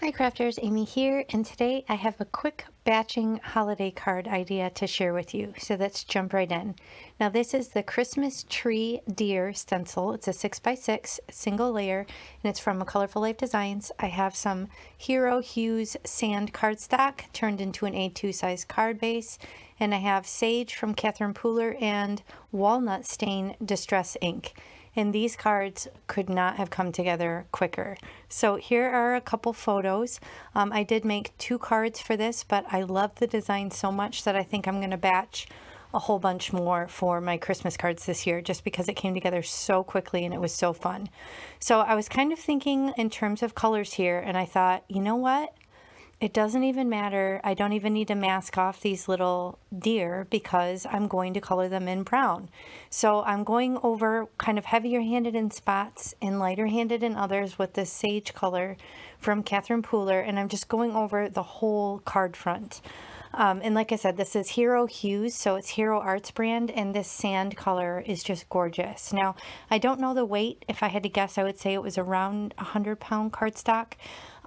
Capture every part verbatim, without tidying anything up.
Hi crafters, Amy here, and today I have a quick batching holiday card idea to share with you, so let's jump right in. Now this is the Christmas Tree Deer stencil. It's a six by six single layer, and it's from A Colorful Life Designs. I have some Hero Hues sand cardstock turned into an A two size card base, and I have Sage from Catherine Pooler and Walnut Stain Distress Ink. And these cards could not have come together quicker. So here are a couple photos. Um, I did make two cards for this, but I love the design so much that I think I'm gonna batch a whole bunch more for my Christmas cards this year, just because it came together so quickly and it was so fun. So I was kind of thinking in terms of colors here, and I thought, you know what? It doesn't even matter. I don't even need to mask off these little deer because I'm going to color them in brown. So I'm going over kind of heavier handed in spots and lighter handed in others with this Sage color from Catherine Pooler, and I'm just going over the whole card front. Um, and like I said, this is Hero Hues, so it's Hero Arts brand, and this sand color is just gorgeous. Now, I don't know the weight. If I had to guess, I would say it was around one hundred pound cardstock.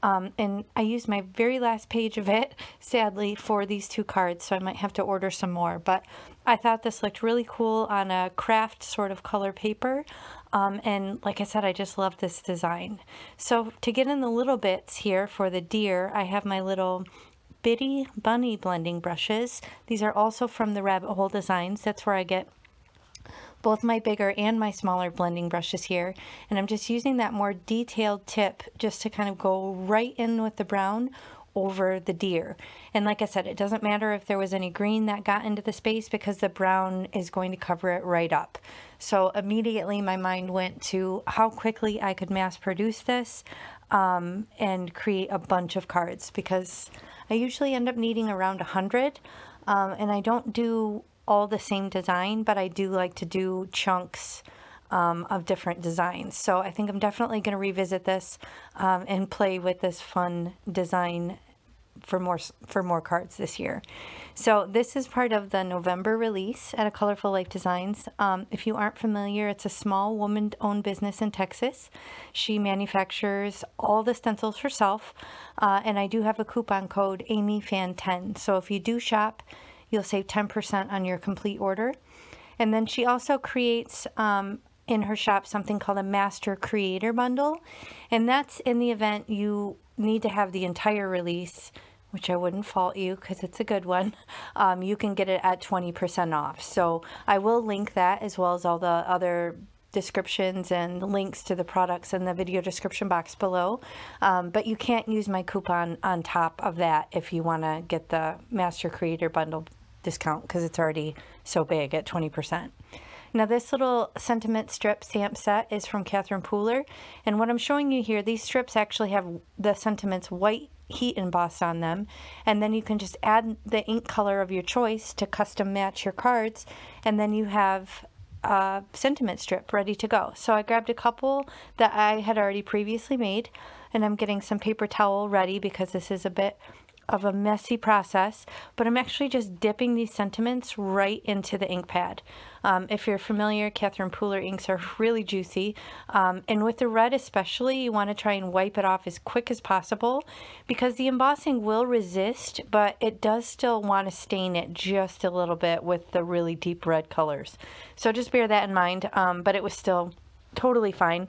Um, and I used my very last page of it, sadly, for these two cards, so I might have to order some more. But I thought this looked really cool on a craft sort of color paper. Um, and like I said, I just love this design. So to get in the little bits here for the deer, I have my little bitty bunny blending brushes. These are also from the Rabbit Hole Designs. That's where I get both my bigger and my smaller blending brushes here, and I'm just using that more detailed tip just to kind of go right in with the brown over the deer. And like I said, it doesn't matter if there was any green that got into the space because the brown is going to cover it right up. So immediately my mind went to how quickly I could mass produce this um, and create a bunch of cards, because I usually end up needing around one hundred, um, and I don't do all the same design, but I do like to do chunks um, of different designs. So I think I'm definitely going to revisit this um, and play with this fun design for more for more cards this year. So this is part of the November release at A Colorful Life Designs. Um, if you aren't familiar, it's a small woman-owned business in Texas. She manufactures all the stencils herself, uh, and I do have a coupon code Amy Fan ten. So if you do shop, you'll save ten percent on your complete order. And then she also creates um, in her shop something called a Master Creator Bundle. And that's in the event you need to have the entire release, which I wouldn't fault you because it's a good one. Um, you can get it at twenty percent off. So I will link that, as well as all the other descriptions and links to the products in the video description box below, um, but you can't use my coupon on top of that if you want to get the Master Creator Bundle discount because it's already so big at twenty percent. Now this little sentiment strip stamp set is from Catherine Pooler, and what I'm showing you here, these strips actually have the sentiments white heat embossed on them, and then you can just add the ink color of your choice to custom match your cards, and then you have Uh, sentiment strip ready to go. So I grabbed a couple that I had already previously made, and I'm getting some paper towel ready because this is a bit of a messy process, but I'm actually just dipping these sentiments right into the ink pad. Um, if you're familiar, Catherine Pooler inks are really juicy, um, and with the red especially, you want to try and wipe it off as quick as possible because the embossing will resist, but it does still want to stain it just a little bit with the really deep red colors. So just bear that in mind, um, but it was still totally fine.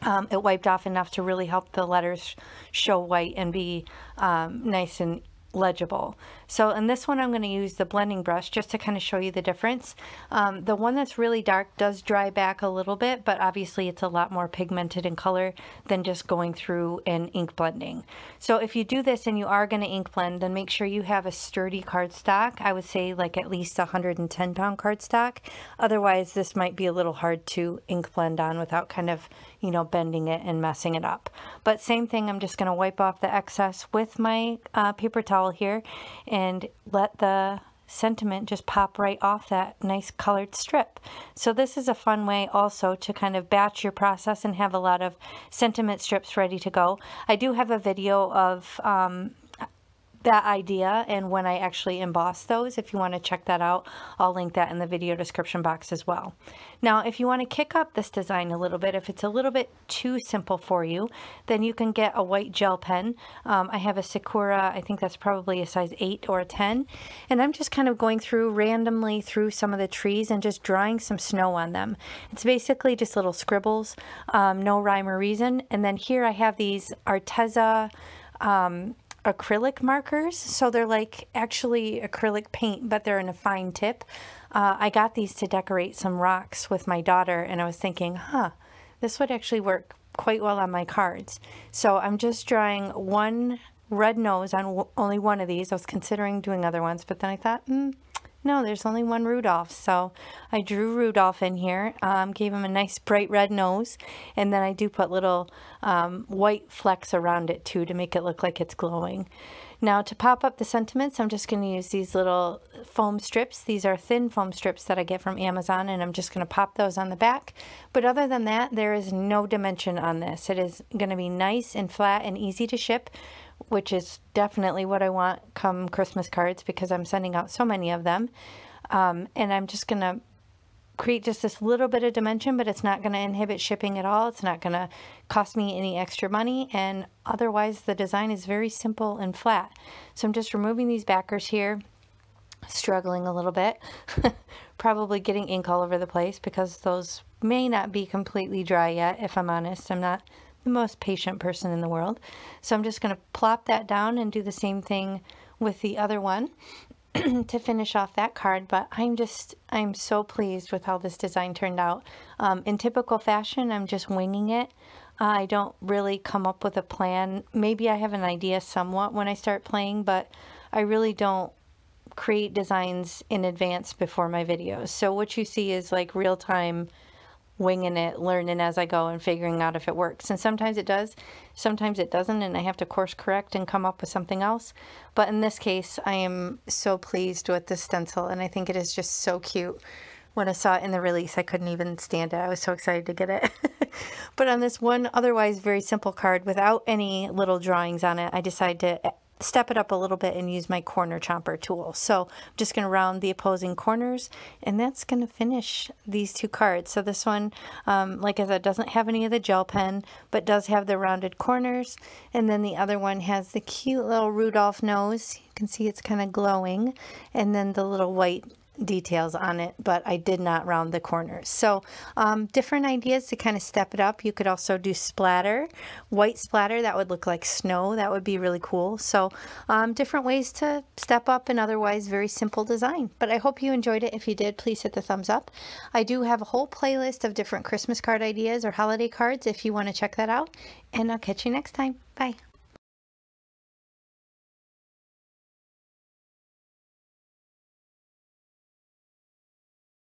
Um, it wiped off enough to really help the letters show white and be um, nice and legible. So in this one, I'm going to use the blending brush just to kind of show you the difference. Um, the one that's really dark does dry back a little bit, but obviously it's a lot more pigmented in color than just going through and ink blending. So if you do this and you are going to ink blend, then make sure you have a sturdy cardstock. I would say like at least one hundred ten pound cardstock. Otherwise, this might be a little hard to ink blend on without kind of, you know, bending it and messing it up. But same thing, I'm just going to wipe off the excess with my uh, paper towel here and let the sentiment just pop right off that nice colored strip. So this is a fun way also to kind of batch your process and have a lot of sentiment strips ready to go. I do have a video of um, that idea and when I actually emboss those. If you want to check that out, I'll link that in the video description box as well. Now, if you want to kick up this design a little bit, if it's a little bit too simple for you, then you can get a white gel pen. Um, I have a Sakura, I think that's probably a size eight or a ten, and I'm just kind of going through randomly through some of the trees and just drawing some snow on them. It's basically just little scribbles, um, no rhyme or reason. And then here I have these Arteza um, acrylic markers, so they're like actually acrylic paint, but they're in a fine tip. Uh, I got these to decorate some rocks with my daughter, and I was thinking, huh, this would actually work quite well on my cards. So I'm just drawing one red nose on w only one of these. I was considering doing other ones, but then I thought, hmm, no, there's only one Rudolph. So I drew Rudolph in here, um, gave him a nice bright red nose, and then I do put little um, white flecks around it too to make it look like it's glowing. Now, to pop up the sentiments, I'm just going to use these little foam strips. These are thin foam strips that I get from Amazon, and I'm just going to pop those on the back. But other than that, there is no dimension on this. It is going to be nice and flat and easy to ship, which is definitely what I want come Christmas cards, because I'm sending out so many of them. Um, and I'm just going to create just this little bit of dimension, but it's not going to inhibit shipping at all. It's not going to cost me any extra money, and otherwise the design is very simple and flat. So I'm just removing these backers here, struggling a little bit, probably getting ink all over the place because those may not be completely dry yet, if I'm honest. I'm not the most patient person in the world. So I'm just going to plop that down and do the same thing with the other one to finish off that card. But I'm just, I'm so pleased with how this design turned out. Um, in typical fashion, I'm just winging it. Uh, I don't really come up with a plan. Maybe I have an idea somewhat when I start playing, but I really don't create designs in advance before my videos. So what you see is like real-time winging it, learning as I go, and figuring out if it works. And sometimes it does, sometimes it doesn't, and I have to course correct and come up with something else. But in this case, I am so pleased with this stencil, and I think it is just so cute. When I saw it in the release, I couldn't even stand it. I was so excited to get it. But on this one otherwise very simple card, without any little drawings on it, I decided to step it up a little bit and use my corner chomper tool. So I'm just going to round the opposing corners, and that's going to finish these two cards. So this one, um, like I said, doesn't have any of the gel pen, but does have the rounded corners. And then the other one has the cute little Rudolph nose. You can see it's kind of glowing, and then the little white details on it, but I did not round the corners. So um, different ideas to kind of step it up. You could also do splatter, white splatter, that would look like snow. That would be really cool. So um, different ways to step up an otherwise very simple design. But I hope you enjoyed it. If you did, please hit the thumbs up. I do have a whole playlist of different Christmas card ideas or holiday cards if you want to check that out. And I'll catch you next time. Bye.